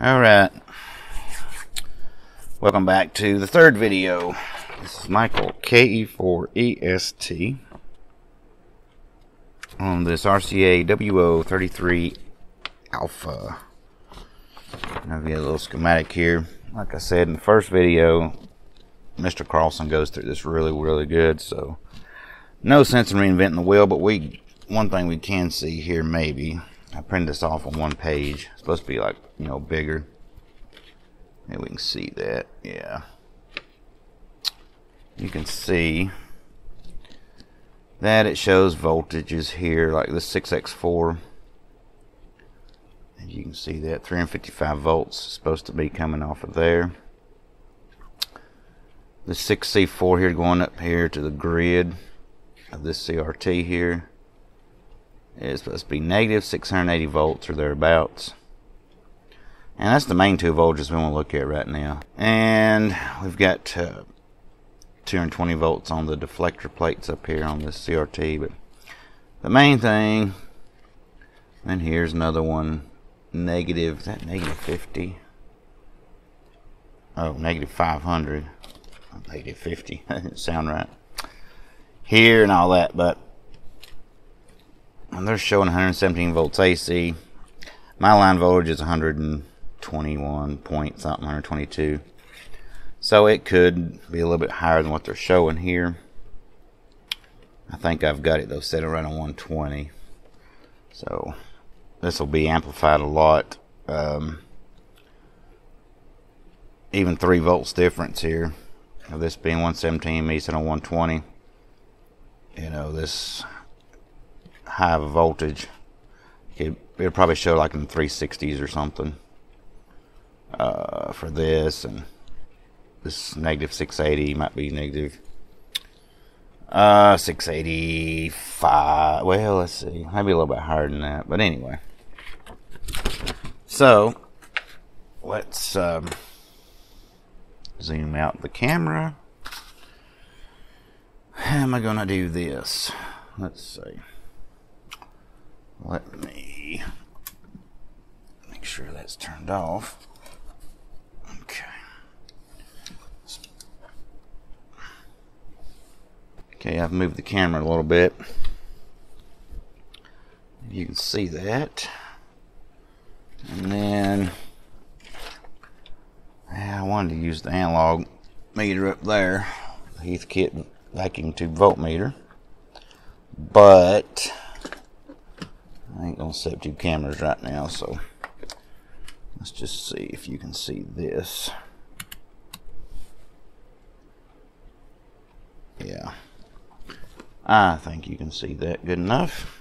Alright, welcome back to the third video. This is Michael KE4EST on this RCA WO33 Alpha. I'll get a little schematic here. Like I said in the first video, Mr. Carlson goes through this really good, so no sense in reinventing the wheel, but one thing we can see here, maybe, I printed this off on one page. It's supposed to be like, you know, bigger. Maybe we can see that, yeah. You can see that it shows voltages here, like this 6x4. And you can see that 355 volts is supposed to be coming off of there. The 6C4 here going up here to the grid of this CRT here. It's supposed to be negative 680 volts or thereabouts. And that's the main two voltages we want to look at right now. And we've got 220 volts on the deflector plates up here on this CRT. But the main thing, and here's another one, negative, is that negative 50? Oh, negative 500. Negative 50, that didn't sound right. Here and all that, but and they're showing 117 volts AC. My line voltage is 121 point something, 122. So it could be a little bit higher than what they're showing here. I think I've got it though set around 120. So this will be amplified a lot. Even 3 volts difference here. Of this being 117, me set on 120. You know, this high of a voltage, it'll probably show like in the 360s or something for this, and this negative 680 might be negative 685. Well, let's see, maybe a little bit higher than that, but anyway, so let's zoom out the camera. How am I gonna do this? Let's see. Let me make sure that's turned off. Okay. Okay, I've moved the camera a little bit. You can see that. And then I wanted to use the analog meter up there, the Heathkit vacuum tube voltmeter, but I ain't gonna set up two cameras right now, so let's just see if you can see this. Yeah, I think you can see that good enough.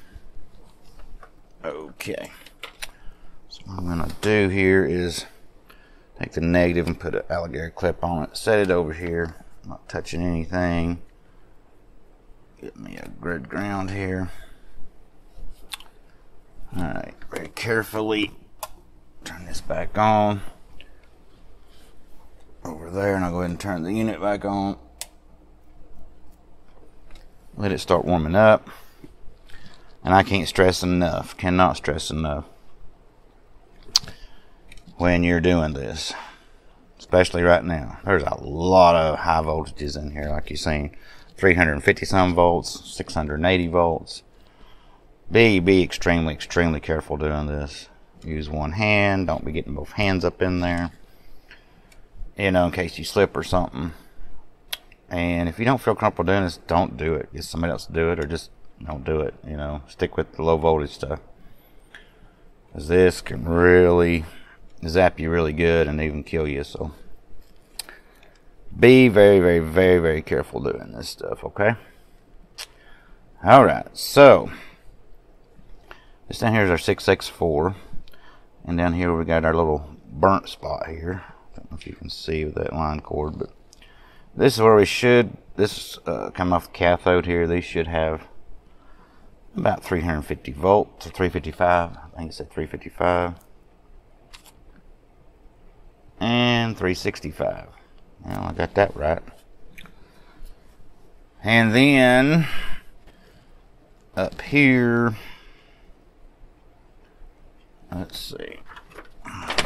Okay, so what I'm gonna do here is take the negative and put an alligator clip on it, set it over here, I'm not touching anything. Get me a grid ground here. Alright, very carefully turn this back on over there, and I'll go ahead and turn the unit back on. Let it start warming up. And I can't stress enough, cannot stress enough, when you're doing this, especially right now, there's a lot of high voltages in here, like you've seen, 350 some volts, 680 volts. Be extremely careful doing this. Use one hand, don't be getting both hands up in there, you know, in case you slip or something. And if you don't feel comfortable doing this, don't do it. Get somebody else to do it, or just don't do it, you know. Stick with the low voltage stuff, because this can really zap you really good and even kill you. So be very careful doing this stuff, okay? All right, so this down here is our 6x4, and down here we got our little burnt spot here. I don't know if you can see with that line cord, but this is where we should, this come off the cathode here. These should have about 350 volts to 355. I think it said 355 and 365. Well, I got that right. And then up here, let's see,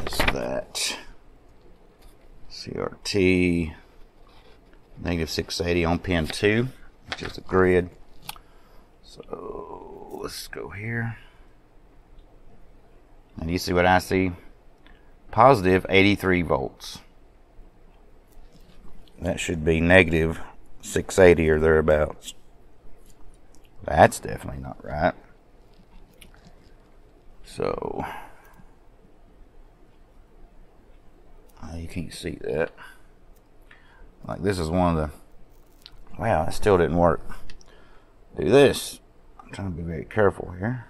is that CRT -680 on pin 2, which is the grid. So let's go here. And you see what I see? Positive 83 volts. That should be negative 680 or thereabouts. That's definitely not right. So you can't see that. Like this is one of the, wow, it still didn't work. Do this. I'm trying to be very careful here.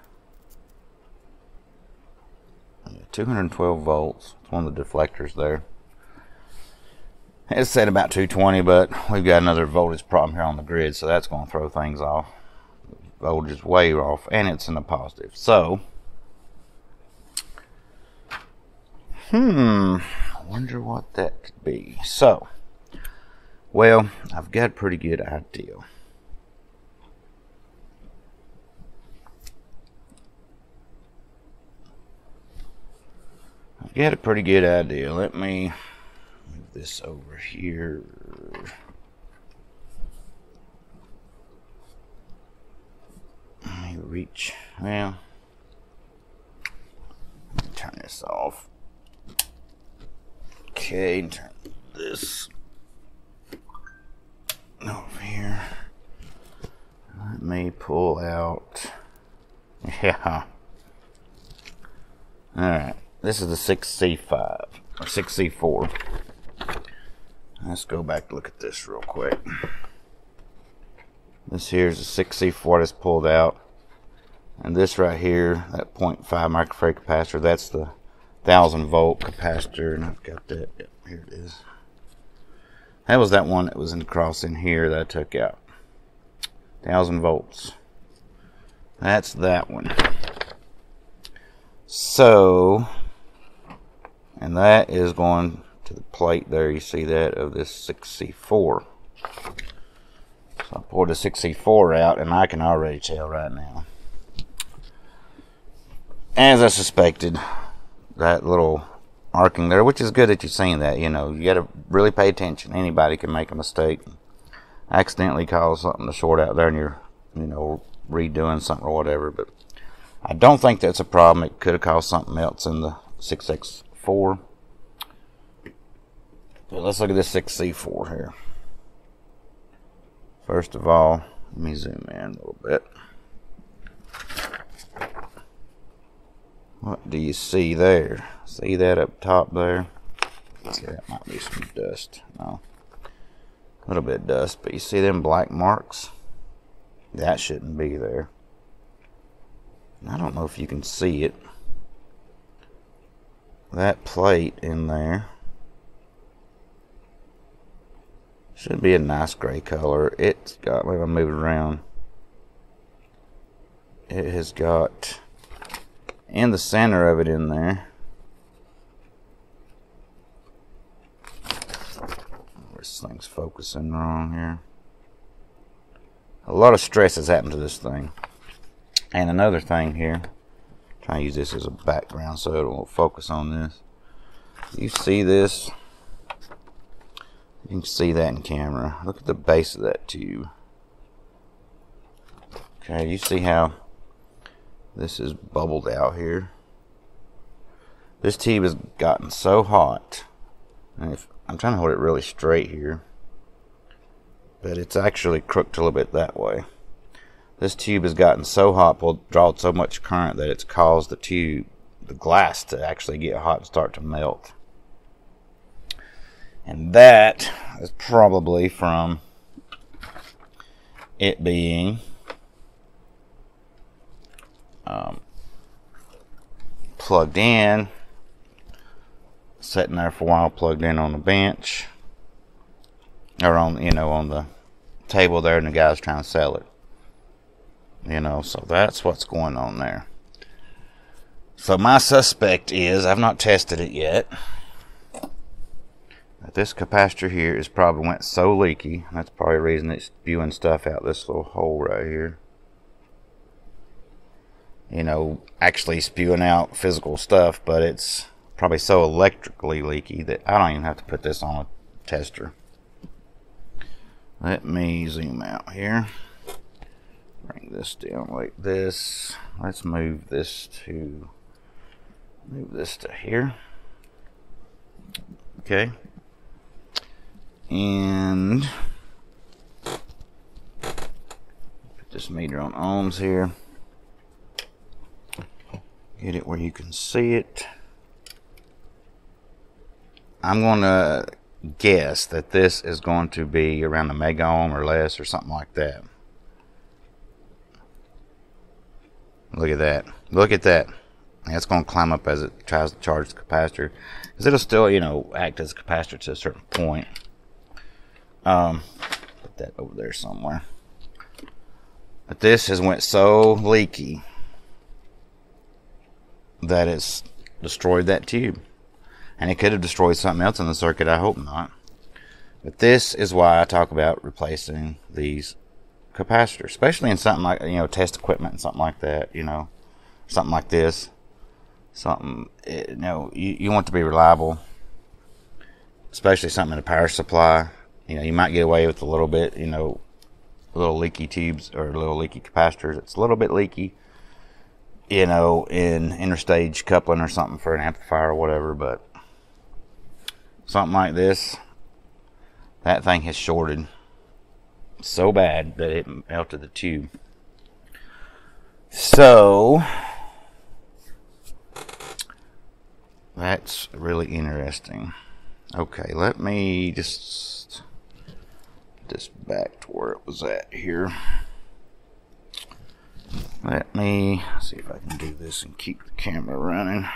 212 volts. It's one of the deflectors there. It said about 220, but we've got another voltage problem here on the grid, so that's going to throw things off. The voltage is way off, and it's in the positive. So, I wonder what that could be. So, well, I've got a pretty good idea. I've got a pretty good idea. Let me move this over here. Let me reach. Well, let me turn this off. Okay, turn this over here. Let me pull out. Yeah. All right. This is the 6C5 or 6C4. Let's go back and look at this real quick. This here is the 6C4 that's pulled out. And this right here, that 0.5 microfarad capacitor, that's the 1000 volt capacitor. And I've got that. Yep, here it is. That was that one that was in the cross in here that I took out. 1000 volts. That's that one. So. And that is going to the plate there, you see that, of this 6C4. So I poured the 6C4 out, and I can already tell right now. As I suspected, that little arcing there, which is good that you've seen that, you know, you gotta really pay attention. Anybody can make a mistake, accidentally cause something to short out there, and you're, you know, redoing something or whatever, but I don't think that's a problem. It could have caused something else in the 6X4. So let's look at this 6C4 here. First of all, let me zoom in a little bit. What do you see there? See that up top there? Okay, that might be some dust. No, a little bit of dust, but you see them black marks? That shouldn't be there. I don't know if you can see it. That plate in there should be a nice gray color. It's got, let me move it around. It has got in the center of it in there. This thing's focusing wrong here. A lot of stress has happened to this thing. And another thing here. Try to use this as a background so it won't focus on this. You see this? You can see that in camera. Look at the base of that tube. Okay, you see how this is bubbled out here? This tube has gotten so hot. And if, I'm trying to hold it really straight here. But it's actually crooked a little bit that way. This tube has gotten so hot, well, drawn so much current that it's caused the tube, the glass, to actually get hot and start to melt. And that is probably from it being plugged in, sitting there for a while, plugged in on the bench, or on, you know, on the table there, and the guy's trying to sell it. You know, so that's what's going on there. So my suspect is, I've not tested it yet, but this capacitor here is probably went so leaky. That's probably the reason it's spewing stuff out this little hole right here. You know, actually spewing out physical stuff, but it's probably so electrically leaky that I don't even have to put this on a tester. Let me zoom out here. Bring this down like this. Let's move this to here. Okay. And put this meter on ohms here. Get it where you can see it. I'm going to guess that this is going to be around a mega ohm or less or something like that. Look at that. Look at that. That's going to climb up as it tries to charge the capacitor. Because it'll still, you know, act as a capacitor to a certain point. Put that over there somewhere. But this has went so leaky that it's destroyed that tube. And it could have destroyed something else in the circuit. I hope not. But this is why I talk about replacing these capacitors, especially in something like, you know, test equipment and something like that, you know, something like this, something, you know, you want to be reliable, especially something in a power supply. You know, you might get away with a little bit, you know, little leaky tubes or little leaky capacitors. It's a little bit leaky, you know, in interstage coupling or something for an amplifier or whatever, but something like this, that thing has shorted so bad that it melted the tube. So that's really interesting. Okay, let me just put this back to where it was at here. Let me see if I can do this and keep the camera running.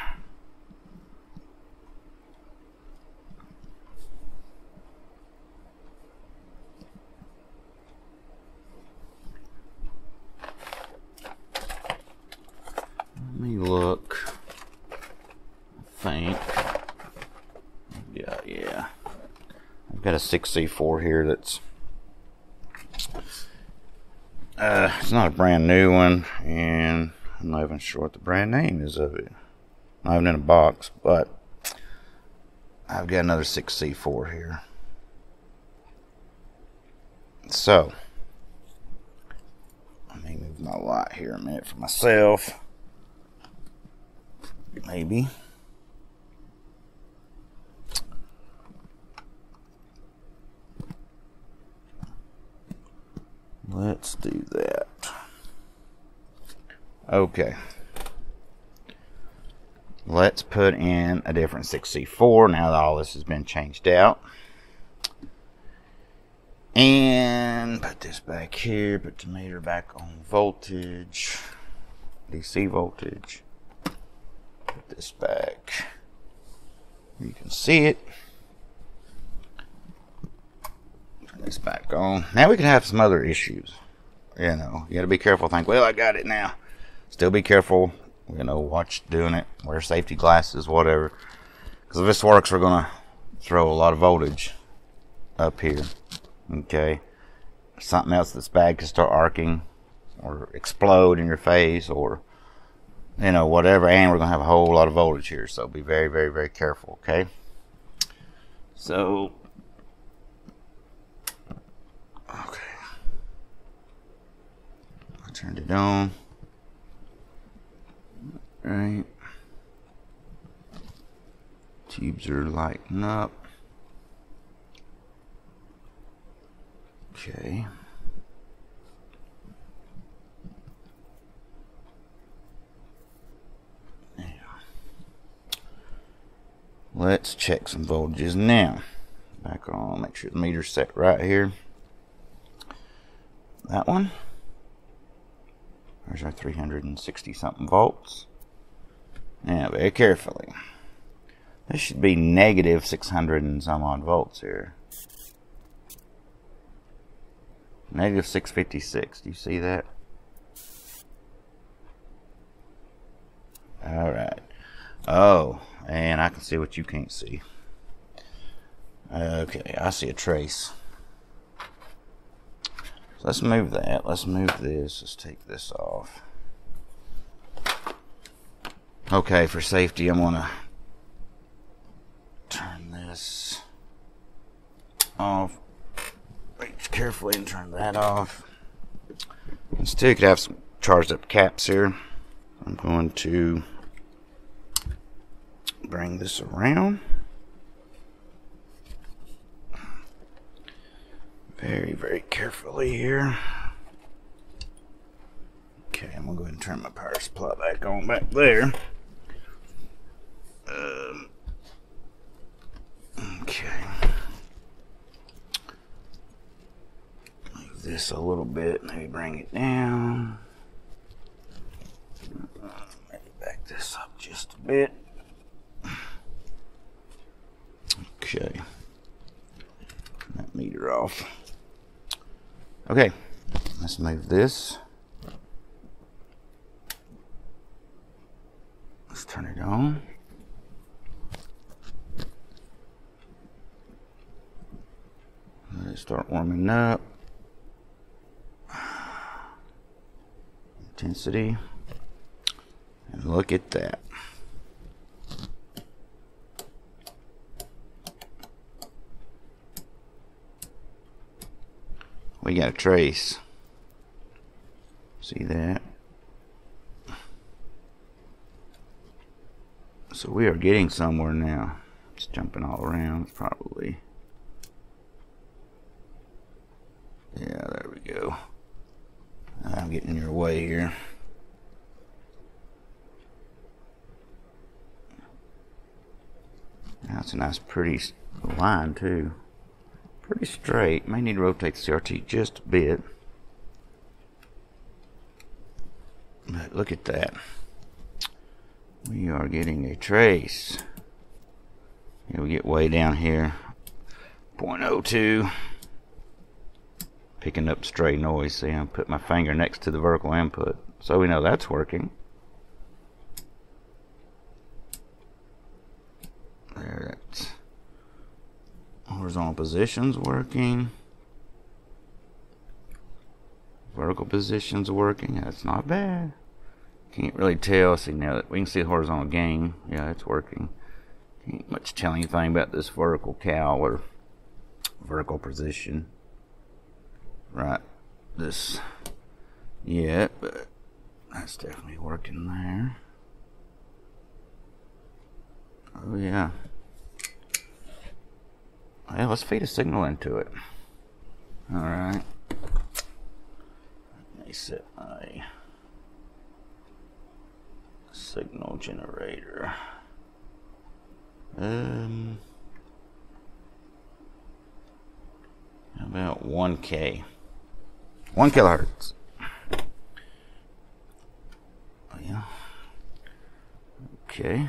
Let me look. I think. Yeah. I've got a 6C4 here that's it's not a brand new one, and I'm not even sure what the brand name is of it. Not even in a box, but I've got another 6C4 here. So let me move my light here a minute for myself. Maybe. Let's do that. Okay. Let's put in a different 6C4 now that all this has been changed out. And put this back here, put the meter back on voltage, DC voltage. Put this back. You can see it. Turn this back on. Now we can have some other issues. You know, you got to be careful. Think, well, I got it now. Still be careful. You know, watch doing it. Wear safety glasses, whatever. Because if this works, we're gonna throw a lot of voltage up here. Okay. Something else that's bad could start arcing, or explode in your face, or, you know, whatever, and we're gonna have a whole lot of voltage here, so be very, very, very careful, okay? So, okay, I turned it on. All right, tubes are lighting up. Okay. Let's check some voltages now. Back on, make sure the meter's set right here. That one. There's our 360 something volts. Now, very carefully. This should be negative 600 and some odd volts here. Negative 656, do you see that? All right. Oh, and I can see what you can't see. Okay, I see a trace. So let's move that. Let's move this. Let's take this off. Okay, for safety, I'm going to off. Reach carefully and turn that off. This too could have some charged up caps here. I'm going to bring this around. Very carefully here. Okay, I'm gonna go ahead and turn my power supply back on back there. Okay. Move this a little bit, maybe bring it down. Maybe back this up just a bit. Okay. Turn that meter off. Okay, let's move this. Let's turn it on. Let it start warming up. Intensity. And look at that. We got a trace. See that? So we are getting somewhere now. It's jumping all around. It's probably. Yeah, there we go. I'm getting in your way here. That's a nice, pretty line, too. Pretty straight. May need to rotate the CRT just a bit. But look at that. We are getting a trace. Here we get way down here. 0.02. Picking up stray noise. See, I put my finger next to the vertical input. So we know that's working. There that's. Horizontal positions working. Vertical positions working. That's not bad. Can't really tell. See now that we can see the horizontal gain. Yeah, it's working. Can't much tell anything about this vertical cowl or vertical position. Right. This yet, but that's definitely working there. Oh yeah. Yeah, let's feed a signal into it. All right. Let me set my signal generator. How about 1K? 1 kilohertz. Oh yeah. Okay.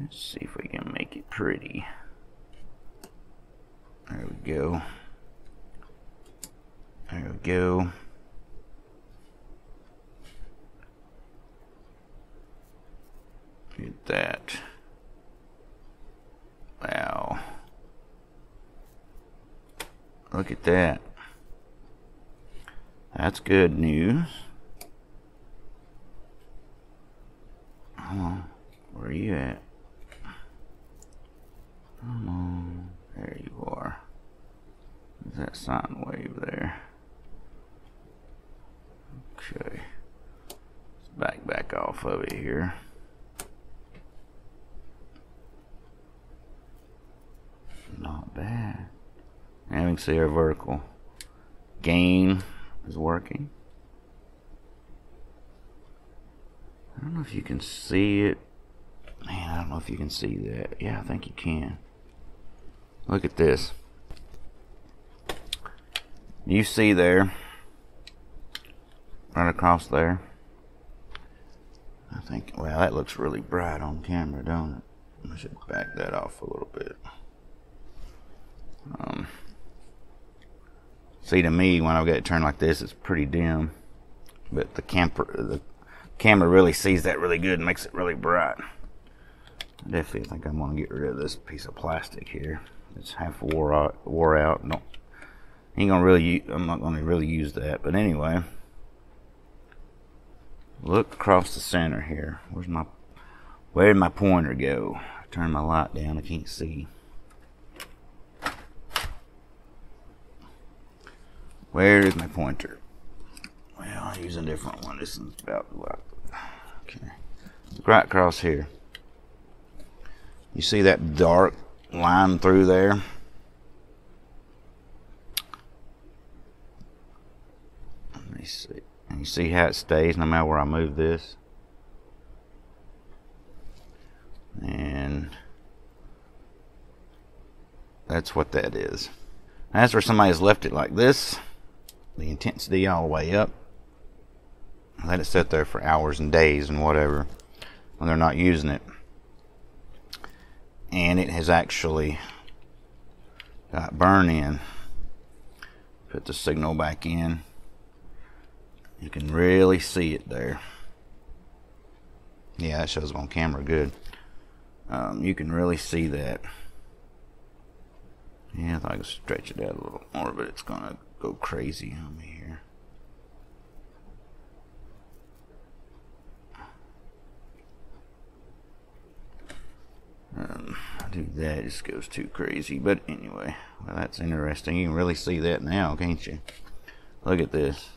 Let's see if we can make it pretty. There we go. There we go. Look at that. Wow. Look at that. That's good news. Oh, where are you at? Come on. There you are. There's that sine wave there. Okay. Let's back off of it here. Not bad. Now we can see our vertical gain is working. I don't know if you can see it. Man, I don't know if you can see that. Yeah, I think you can. Look at this. You see there, right across there. I think, well, that looks really bright on camera, don't it? I should back that off a little bit. See, to me, when I've got it turned like this, it's pretty dim. But the camera really sees that really good and makes it really bright. I definitely think I'm gonna get rid of this piece of plastic here. It's half wore out. No, ain't gonna really. I'm not gonna really use that. But anyway, look across the center here. Where's my? Where did my pointer go? I turned my light down. I can't see. Where is my pointer? Well, I'll use a different one. This one's about like, okay. Look right across here. You see that dark line through there? Let me see. And you see how it stays no matter where I move this? And that's what that is. And that's where somebody's left it like this. The intensity all the way up. I let it sit there for hours and days and whatever when they're not using it. And it has actually got burn in. Put the signal back in. You can really see it there. Yeah, that shows up on camera good. You can really see that. Yeah, I thought I could stretch it out a little more, but it's gonna go crazy on me here. I do that, it just goes too crazy. But anyway, well, that's interesting. You can really see that now, can't you? Look at this.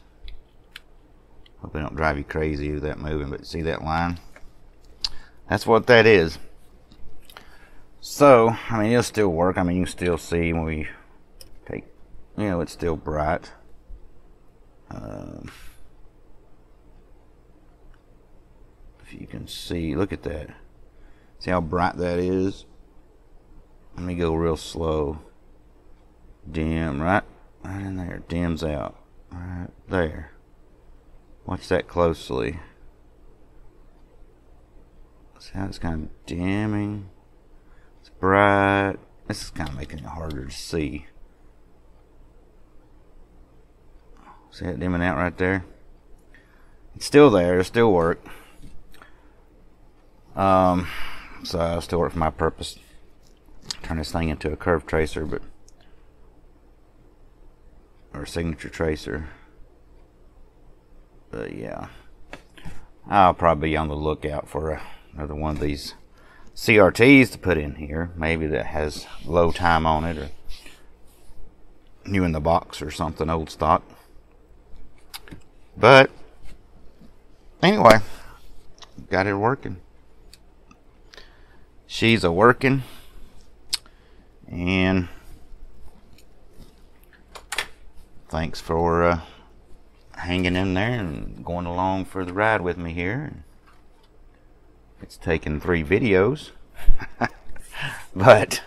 Hope it don't drive you crazy with that moving, but see that line? That's what that is. So, I mean, it'll still work. I mean, you can still see when we take, you know, it's still bright. If you can see, look at that. See how bright that is? Let me go real slow. Dim, right in there. Dims out. Right there. Watch that closely. See how it's kind of dimming? It's bright. This is kind of making it harder to see. See that dimming out right there? It's still there. It'll still work. So I'll still work for my purpose. Turn this thing into a curve tracer, but or a signature tracer. But yeah, I'll probably be on the lookout for another one of these CRTs to put in here. Maybe that has low time on it, or new in the box, or something old stock. But anyway, got it working. She's a working, and thanks for hanging in there and going along for the ride with me here. It's taken 3 videos, but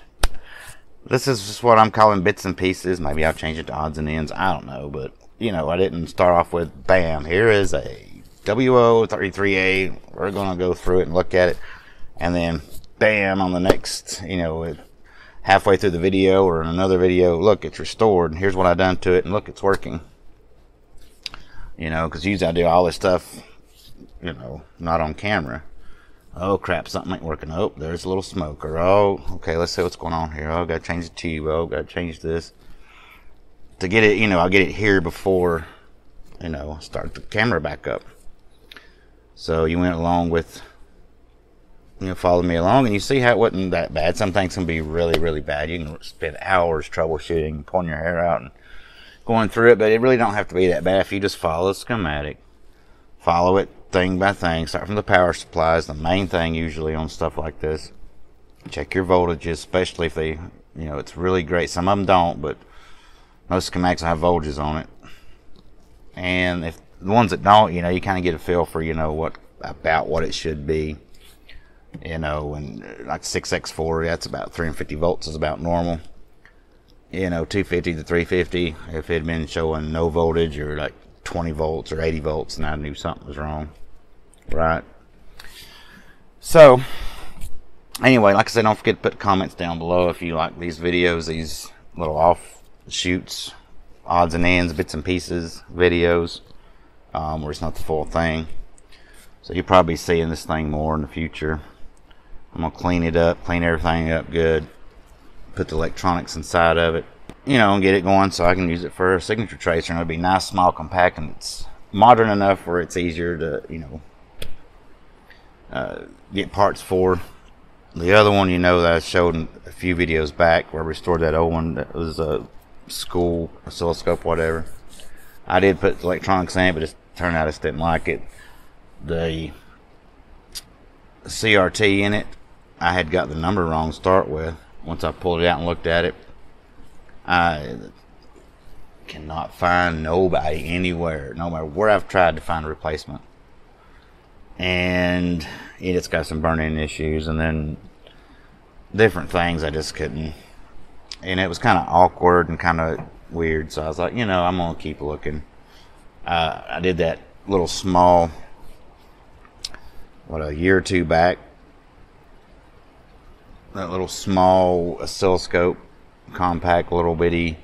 this is just what I'm calling bits and pieces. Maybe I'll change it to odds and ends. I don't know, but you know, I didn't start off with bam. Here is a WO33A. We're gonna go through it and look at it, and then. Bam, on the next, you know, halfway through the video or in another video, look, it's restored and here's what I done to it, and look, it's working. You know, because usually I do all this stuff, you know, not on camera. Oh crap, something ain't working. Oh, there's a little smoke. Or oh, okay, let's see what's going on here. Oh, gotta change the tube. Oh, gotta change this to get it, you know, I'll get it here before, you know, start the camera back up. So you went along with, you know, follow me along, and you see how it wasn't that bad. Some things can be really, really bad. You can spend hours troubleshooting, pulling your hair out and going through it, but it really don't have to be that bad if you just follow the schematic. Follow it thing by thing. Start from the power supplies, the main thing usually on stuff like this. Check your voltages, especially if they, you know, it's really great. Some of them don't, but most schematics have voltages on it. And if the ones that don't, you know, you kind of get a feel for, you know, what about what it should be. You know, and like 6x4, that's about 350 volts is about normal. You know, 250 to 350, if it had been showing no voltage or like 20 volts or 80 volts, and I knew something was wrong, right? So, anyway, like I said, don't forget to put comments down below if you like these videos, these little offshoots, odds and ends, bits and pieces videos, where it's not the full thing. So you'll probably be seeing this thing more in the future. I'm going to clean it up, clean everything up good, put the electronics inside of it, you know, and get it going so I can use it for a signature tracer. And it'll be nice, small, compact, and it's modern enough where it's easier to, you know, get parts for. The other one, you know, that I showed in a few videos back where I restored that old one that was a school oscilloscope, whatever. I did put electronics in it, but it turned out I just didn't like it. The CRT in it, I had got the number wrong to start with. Once I pulled it out and looked at it, I cannot find nobody anywhere, no matter where I've tried to find a replacement. And it's got some burn-in issues, and then different things I just couldn't. And it was kind of awkward and kind of weird, so I was like, you know, I'm going to keep looking. I did that little small, a year or two back, that little small oscilloscope, compact little bitty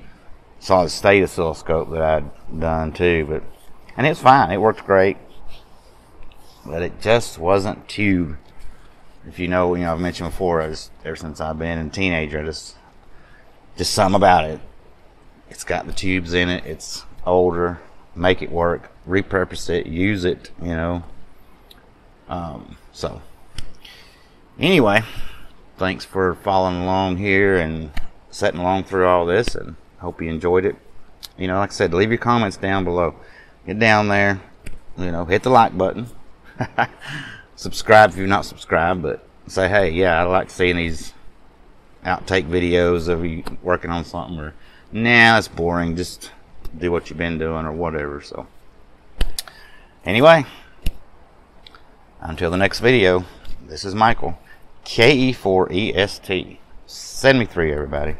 solid state oscilloscope that I'd done too, and it's fine, it worked great, but it just wasn't tube. If you know, I've mentioned before, ever since I've been a teenager, just something about it. It's got the tubes in it, it's older, make it work, repurpose it, use it, you know. So anyway, thanks for following along here and sitting along through all this, and hope you enjoyed it. You know, like I said, leave your comments down below. Get down there, you know, hit the like button. Subscribe if you're not subscribed, but say, hey, yeah, I like seeing these outtake videos of you working on something, or nah, it's boring, just do what you've been doing or whatever. So anyway, until the next video, this is Michael, KE4EST. Send me three, everybody.